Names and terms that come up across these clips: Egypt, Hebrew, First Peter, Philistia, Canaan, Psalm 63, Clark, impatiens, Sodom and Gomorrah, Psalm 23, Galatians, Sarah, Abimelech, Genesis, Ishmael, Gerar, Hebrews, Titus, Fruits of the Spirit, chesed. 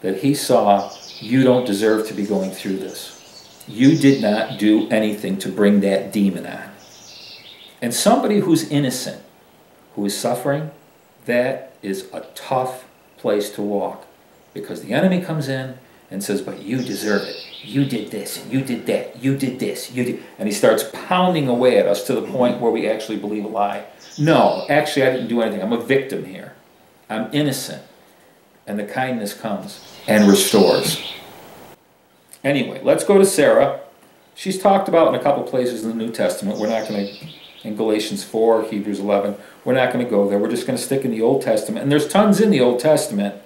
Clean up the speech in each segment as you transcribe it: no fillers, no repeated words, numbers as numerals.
that he saw, you don't deserve to be going through this. You did not do anything to bring that demon on. And somebody who's innocent, who is suffering, that is a tough place to walk, because the enemy comes in and says, but you deserve it. You did this, you did that, you did this, you did... And he starts pounding away at us to the point where we actually believe a lie. No, actually I didn't do anything. I'm a victim here. I'm innocent. And the kindness comes and restores. Anyway, let's go to Sarah. She's talked about in a couple places in the New Testament. We're not going to, in Galatians 4, Hebrews 11, we're not going to go there. We're just going to stick in the Old Testament. And there's tons in the Old Testament.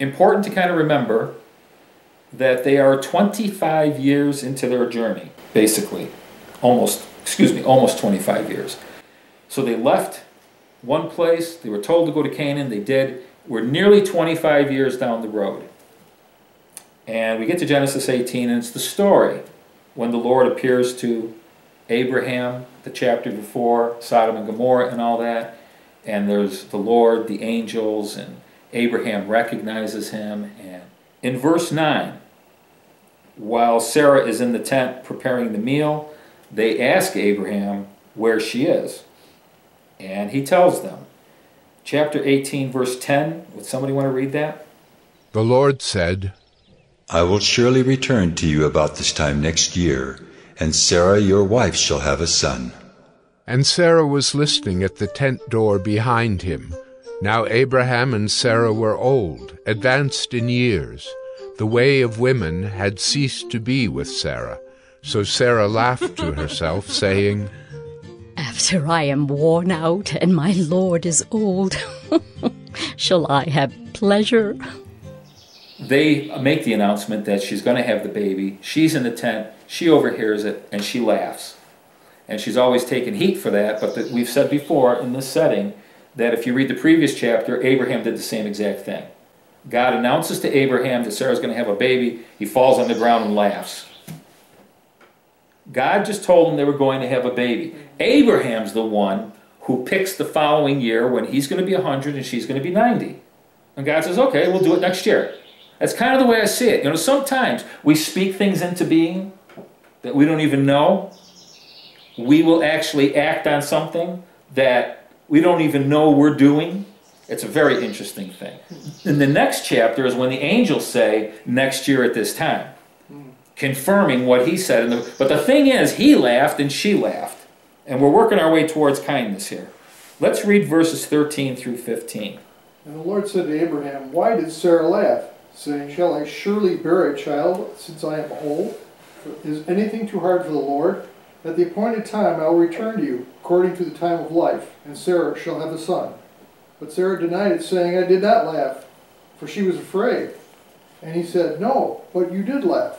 Important to kind of remember that they are 25 years into their journey, basically. Almost 25 years. So they left one place. They were told to go to Canaan. They did. We're nearly 25 years down the road. And we get to Genesis 18, and it's the story when the Lord appears to Abraham, the chapter before, Sodom and Gomorrah and all that. And there's the Lord, the angels, and Abraham recognizes him. And in verse 9, while Sarah is in the tent preparing the meal, they ask Abraham where she is. And he tells them. Chapter 18, verse 10. Would somebody want to read that? The Lord said, I will surely return to you about this time next year, and Sarah your wife shall have a son. And Sarah was listening at the tent door behind him. Now Abraham and Sarah were old, advanced in years. The way of women had ceased to be with Sarah. So Sarah laughed to herself, saying, After I am worn out and my Lord is old, shall I have pleasure? They make the announcement that she's going to have the baby. She's in the tent. She overhears it, and she laughs. And she's always taken heat for that, but we've said before in this setting that if you read the previous chapter, Abraham did the same exact thing. God announces to Abraham that Sarah's going to have a baby. He falls on the ground and laughs. God just told him they were going to have a baby. Abraham's the one who picks the following year when he's going to be 100 and she's going to be 90. And God says, okay, we'll do it next year. That's kind of the way I see it. You know, sometimes we speak things into being that we don't even know. We will actually act on something that we don't even know we're doing. It's a very interesting thing. And the next chapter is when the angels say, next year at this time, confirming what he said. But the thing is, he laughed and she laughed. And we're working our way towards kindness here. Let's read verses 13 through 15. And the Lord said to Abraham, Why did Sarah laugh? Saying, Shall I surely bear a child, since I am old? Is anything too hard for the Lord? At the appointed time I will return to you, according to the time of life, and Sarah shall have a son. But Sarah denied it, saying, I did not laugh, for she was afraid. And he said, No, but you did laugh.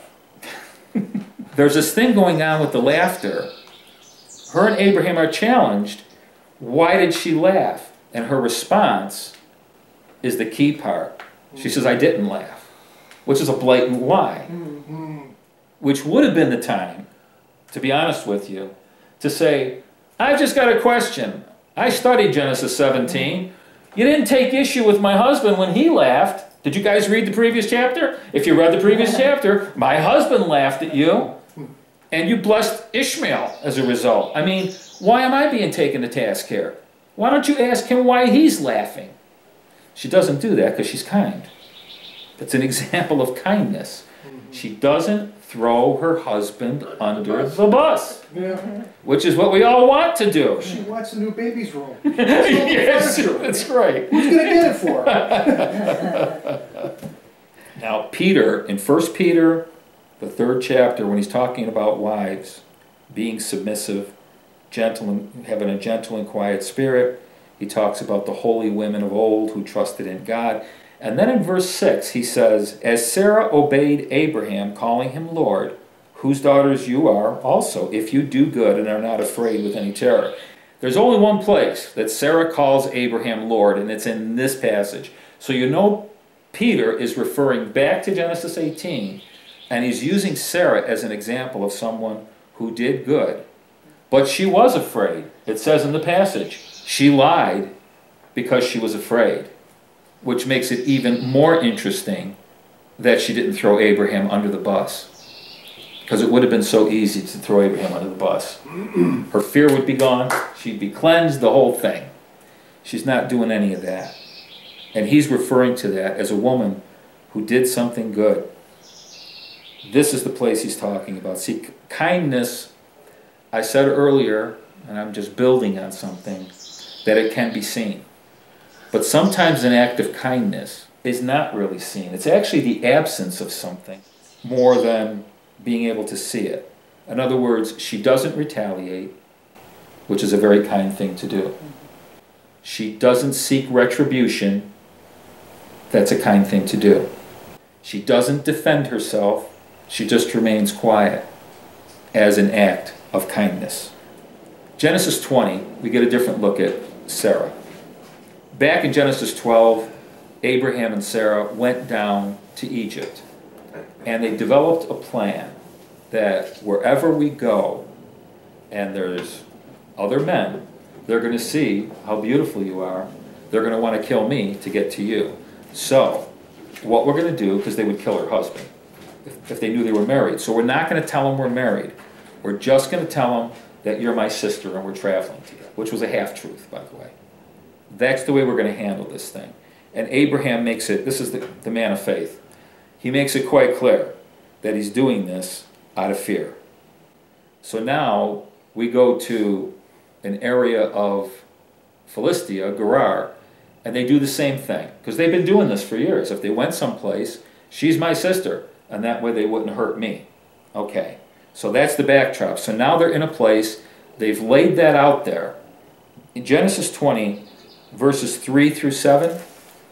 There's this thing going on with the laughter. Her and Abraham are challenged. Why did she laugh? And her response is the key part. She says, I didn't laugh, which is a blatant lie, which would have been the time, to be honest with you, to say, I've just got a question. I studied Genesis 17. You didn't take issue with my husband when he laughed. Did you guys read the previous chapter? If you read the previous chapter, my husband laughed at you, and you blessed Ishmael as a result. I mean, why am I being taken to task here? Why don't you ask him why he's laughing? She doesn't do that because she's kind. That's an example of kindness. She doesn't throw her husband under the bus, which is what we all want to do. She wants a new baby's room. Yes, that's right. Who's going to get it for her? Now, Peter, in First Peter, the 3rd chapter, when he's talking about wives being submissive, gentle, and having a gentle and quiet spirit, he talks about the holy women of old who trusted in God. And then in verse 6, he says, As Sarah obeyed Abraham, calling him Lord, whose daughters you are also, if you do good and are not afraid with any terror. There's only one place that Sarah calls Abraham Lord, and it's in this passage. So you know Peter is referring back to Genesis 18, and he's using Sarah as an example of someone who did good. But she was afraid, it says in the passage. She lied because she was afraid, which makes it even more interesting that she didn't throw Abraham under the bus, because it would have been so easy to throw Abraham under the bus. Her fear would be gone. She'd be cleansed, the whole thing. She's not doing any of that. And he's referring to that as a woman who did something good. This is the place he's talking about. See, kindness, I said earlier, and I'm just building on something, that it can be seen. But sometimes an act of kindness is not really seen. It's actually the absence of something more than being able to see it. In other words, she doesn't retaliate, which is a very kind thing to do. She doesn't seek retribution. That's a kind thing to do. She doesn't defend herself. She just remains quiet as an act of kindness. Genesis 20, we get a different look at Sarah. Back in Genesis 12, Abraham and Sarah went down to Egypt, and they developed a plan that wherever we go and there's other men, they're going to see how beautiful you are. They're going to want to kill me to get to you. So what we're going to do, because they would kill her husband if they knew they were married. So we're not going to tell them we're married. We're just going to tell them that you're my sister and we're traveling together, which was a half-truth, by the way. That's the way we're going to handle this thing. And Abraham makes it, this is the man of faith, he makes it quite clear that he's doing this out of fear. So now we go to an area of Philistia, Gerar, and they do the same thing, because they've been doing this for years. If they went someplace, she's my sister, and that way they wouldn't hurt me. Okay, so that's the backdrop. So now they're in a place, they've laid that out there. In Genesis 20, verses 3 through 7,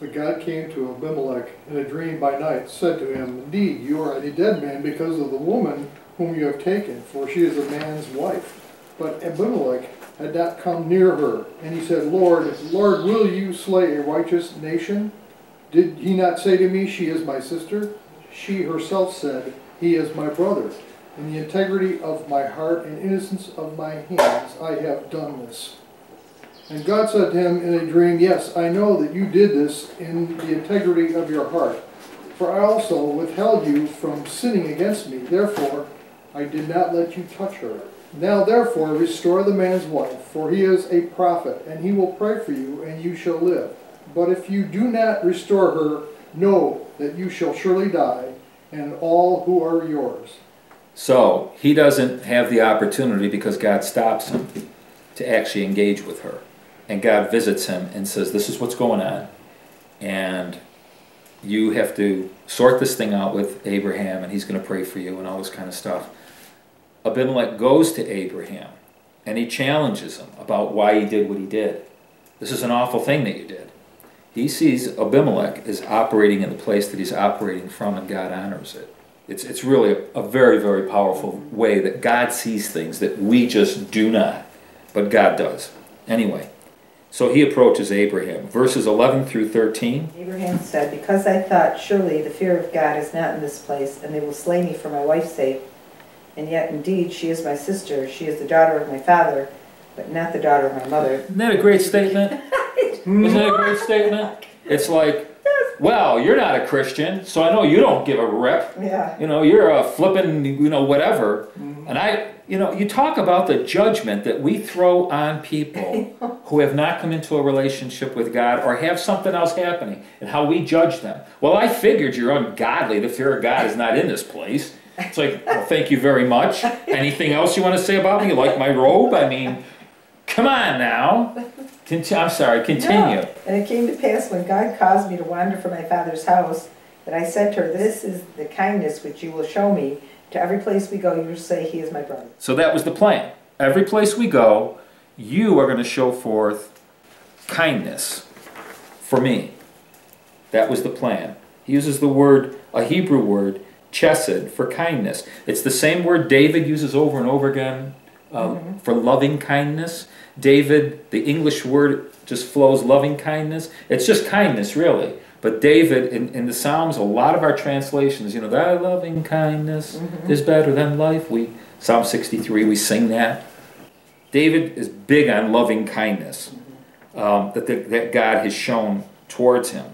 But God came to Abimelech in a dream by night, said to him, Indeed, you are a dead man because of the woman whom you have taken, for she is a man's wife. But Abimelech had not come near her. And he said, Lord, Lord, will you slay a righteous nation? Did he not say to me, She is my sister? She herself said, He is my brother. In the integrity of my heart and innocence of my hands I have done this. And God said to him in a dream, Yes, I know that you did this in the integrity of your heart, for I also withheld you from sinning against me. Therefore, I did not let you touch her. Now therefore restore the man's wife, for he is a prophet, and he will pray for you, and you shall live. But if you do not restore her, know that you shall surely die, and all who are yours. So, he doesn't have the opportunity because God stops him to actually engage with her. And God visits him and says, this is what's going on. And you have to sort this thing out with Abraham, and he's going to pray for you and all this kind of stuff. Abimelech goes to Abraham, and he challenges him about why he did what he did. This is an awful thing that you did. He sees Abimelech is operating in the place that he's operating from, and God honors it. It's really a very, very powerful way that God sees things that we just do not, but God does. Anyway. So he approaches Abraham. Verses 11 through 13. Abraham said, Because I thought, surely the fear of God is not in this place, and they will slay me for my wife's sake. And yet, indeed, she is my sister. She is the daughter of my father, but not the daughter of my mother. Isn't that a great statement? Isn't that a great statement? It's like, well, you're not a Christian, so I know you don't give a rip. Yeah. You know, you're a flippin', you know, whatever. Mm-hmm. And you know, you talk about the judgment that we throw on people who have not come into a relationship with God or have something else happening, and how we judge them. Well, I figured you're ungodly. The fear of God is not in this place. It's like, well, thank you very much. Anything else you want to say about me? You like my robe? I mean, come on now. I'm sorry, continue. No. And it came to pass when God caused me to wander from my father's house that I said to her, This is the kindness which you will show me. To every place we go, you will say, He is my brother. So that was the plan. Every place we go, you are going to show forth kindness for me. That was the plan. He uses the word, a Hebrew word, chesed, for kindness. It's the same word David uses over and over again for loving kindness. David, the English word just flows, loving kindness. It's just kindness, really. But David, in the Psalms, a lot of our translations, you know, thy loving kindness is better than life. Psalm 63, we sing that. David is big on loving kindness that God has shown towards him.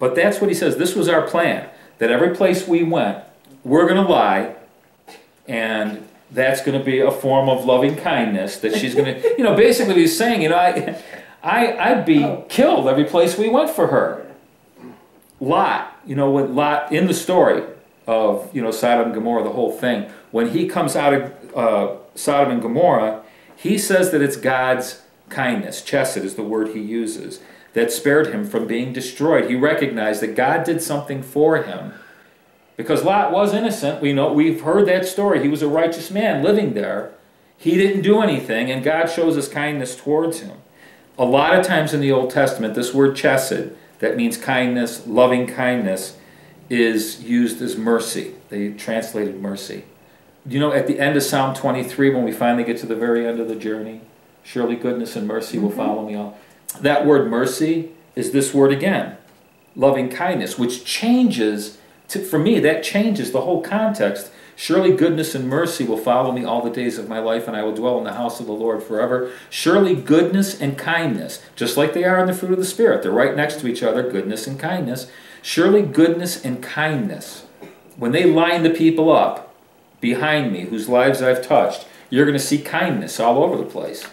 But that's what he says. This was our plan, that every place we went, we're going to lie, and that's going to be a form of loving kindness that she's going to, you know, basically he's saying, you know, I'd be killed every place we went for her. Lot, you know, when Lot, in the story of, you know, Sodom and Gomorrah, the whole thing, when he comes out of Sodom and Gomorrah, he says that it's God's kindness, chesed is the word he uses, that spared him from being destroyed. He recognized that God did something for him. Because Lot was innocent, we know, we've heard that story. He was a righteous man living there. He didn't do anything, and God shows his kindness towards him. A lot of times in the Old Testament, this word chesed, that means kindness, loving kindness, is used as mercy. They translated mercy. You know, at the end of Psalm 23, when we finally get to the very end of the journey, surely goodness and mercy will follow me all. That word mercy is this word again, loving kindness, which changes, for me, that changes the whole context. Surely goodness and mercy will follow me all the days of my life, and I will dwell in the house of the Lord forever. Surely goodness and kindness, just like they are in the fruit of the Spirit, they're right next to each other, goodness and kindness. Surely goodness and kindness, when they line the people up behind me, whose lives I've touched, you're going to see kindness all over the place.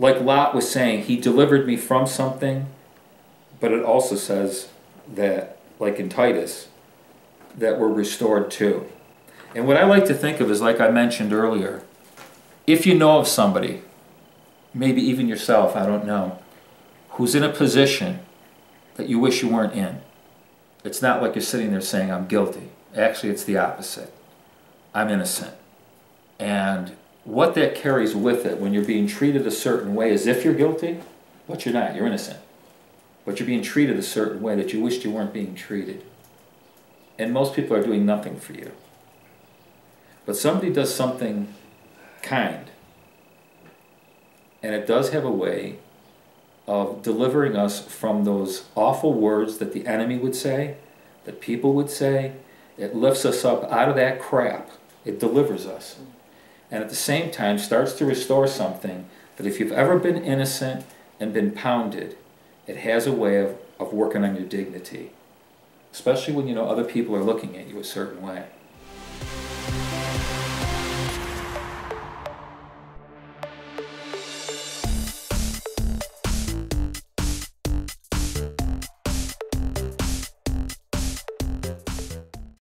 Like Lot was saying, he delivered me from something, but it also says that, like in Titus, that we're restored to. And what I like to think of is, like I mentioned earlier, if you know of somebody, maybe even yourself, I don't know, who's in a position that you wish you weren't in, it's not like you're sitting there saying, I'm guilty. Actually, it's the opposite. I'm innocent. And what that carries with it when you're being treated a certain way as if you're guilty, but you're not, you're innocent. But you're being treated a certain way that you wished you weren't being treated. And most people are doing nothing for you. But somebody does something kind. And it does have a way of delivering us from those awful words that the enemy would say, that people would say. It lifts us up out of that crap. It delivers us. And at the same time starts to restore something that if you've ever been innocent and been pounded, it has a way of working on your dignity, especially when you know other people are looking at you a certain way.